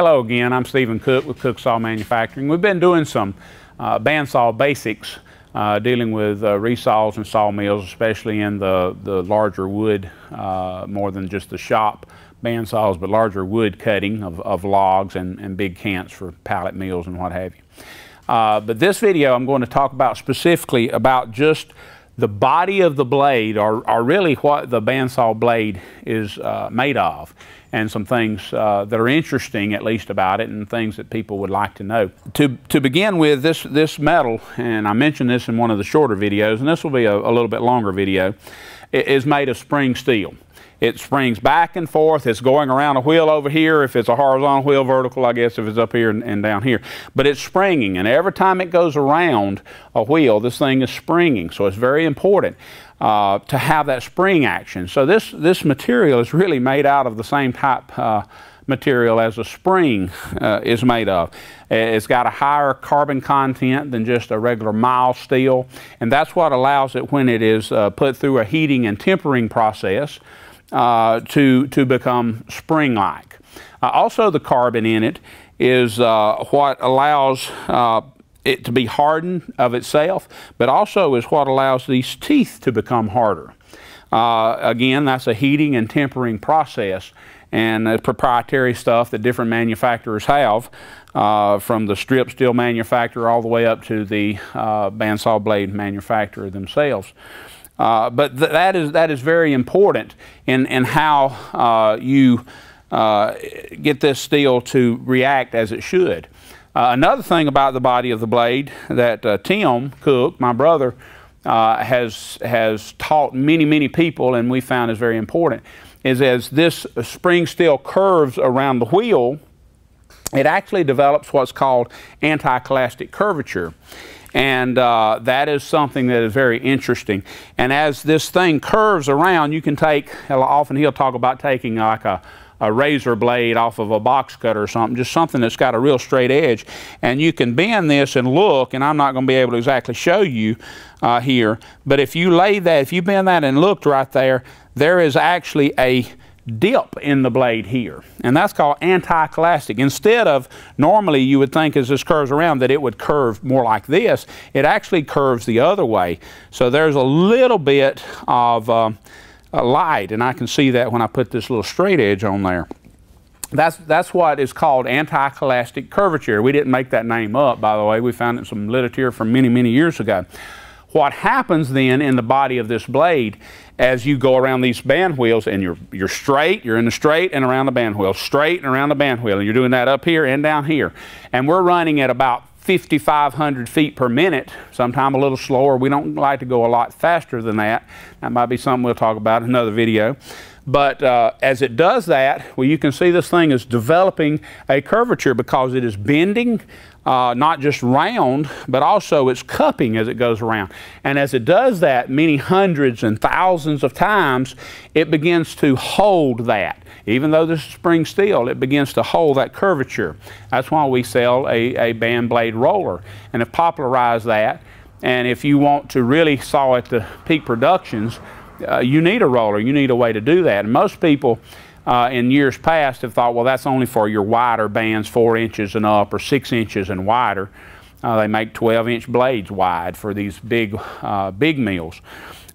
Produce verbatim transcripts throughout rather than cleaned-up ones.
Hello again, I'm Stephen Cook with Cook Saw Manufacturing. We've been doing some uh, bandsaw basics, uh, dealing with uh, resaws and sawmills, especially in the, the larger wood, uh, more than just the shop bandsaws, but larger wood cutting of, of logs and, and big cants for pallet mills and what have you. Uh, but this video I'm going to talk about specifically about just the body of the blade, or, or really what the bandsaw blade is uh, made of, and some things uh, that are interesting, at least, about it, and things that people would like to know. To, to begin with, this, this metal, and I mentioned this in one of the shorter videos, and this will be a, a little bit longer video, is made of spring steel. It springs back and forth. It's going around a wheel over here, if it's a horizontal wheel, vertical, I guess, if it's up here and, and down here. But it's springing, and every time it goes around a wheel, this thing is springing. So it's very important uh, to have that spring action. So this, this material is really made out of the same type uh, material as a spring uh, is made of. It's got a higher carbon content than just a regular mild steel, and that's what allows it, when it is uh, put through a heating and tempering process, Uh, to, to become spring-like. Uh, also, the carbon in it is uh, what allows uh, it to be hardened of itself, but also is what allows these teeth to become harder. Uh, again, that's a heating and tempering process, and the proprietary stuff that different manufacturers have, uh, from the strip steel manufacturer all the way up to the uh, bandsaw blade manufacturer themselves. Uh, but th that is that is very important in in how uh, you uh, get this steel to react as it should. Uh, another thing about the body of the blade that uh, Tim Cook, my brother, uh, has has taught many many people, and we found is very important, is as this spring steel curves around the wheel, it actually develops what's called anti-clastic curvature. And uh, that is something that is very interesting. And as this thing curves around, you can take, often he'll talk about taking like a, a razor blade off of a box cutter or something, just something that's got a real straight edge. And you can bend this and look, and I'm not going to be able to exactly show you uh, here, but if you lay that, if you bend that and looked right there, there is actually a dip in the blade here, and that's called anti-clastic. Instead of, normally you would think as this curves around that it would curve more like this, it actually curves the other way. So there's a little bit of um, a light, and I can see that when I put this little straight edge on there. That's, that's what is called anti-clastic curvature. We didn't make that name up, by the way. We found it in some literature from many, many years ago. What happens then in the body of this blade as you go around these band wheels, and you're, you're straight, you're in the straight and around the band wheel, straight and around the band wheel, and you're doing that up here and down here. And we're running at about fifty-five hundred feet per minute, sometime a little slower. We don't like to go a lot faster than that. That might be something we'll talk about in another video. But uh, as it does that, well, you can see this thing is developing a curvature because it is bending, uh, not just round, but also it's cupping as it goes around. And as it does that many hundreds and thousands of times, it begins to hold that. Even though this is spring steel, it begins to hold that curvature. That's why we sell a, a band blade roller and have popularized that. And if you want to really saw at the peak productions, Uh, you need a roller, you need a way to do that. And most people uh, in years past have thought, well, that's only for your wider bands, four inches and up, or six inches and wider. Uh, they make twelve inch blades wide for these big, uh, big mills.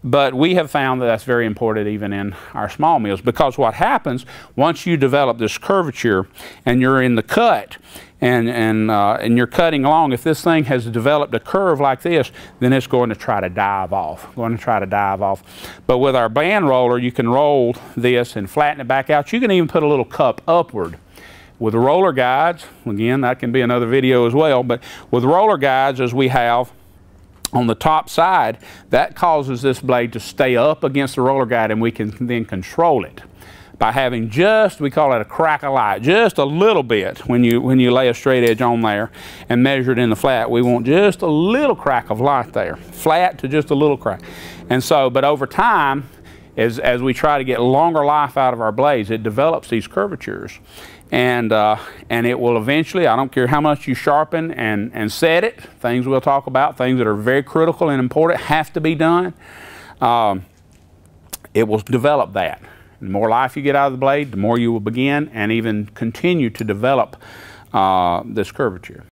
But we have found that that's very important even in our small mills, because what happens once you develop this curvature and you're in the cut and, and, uh, and you're cutting along, if this thing has developed a curve like this, then it's going to try to dive off, going to try to dive off. But with our band roller, you can roll this and flatten it back out. You can even put a little cup upward. With roller guides, again, that can be another video as well, but with roller guides as we have on the top side, that causes this blade to stay up against the roller guide, and we can then control it by having just, we call it a crack of light, just a little bit when you, when you lay a straight edge on there and measure it in the flat. We want just a little crack of light there, flat to just a little crack. And so, but over time, as, as we try to get longer life out of our blades, it develops these curvatures. And, uh, and it will eventually, I don't care how much you sharpen and, and set it, things we'll talk about, things that are very critical and important have to be done, um, it will develop that. The more life you get out of the blade, the more you will begin and even continue to develop uh, this curvature.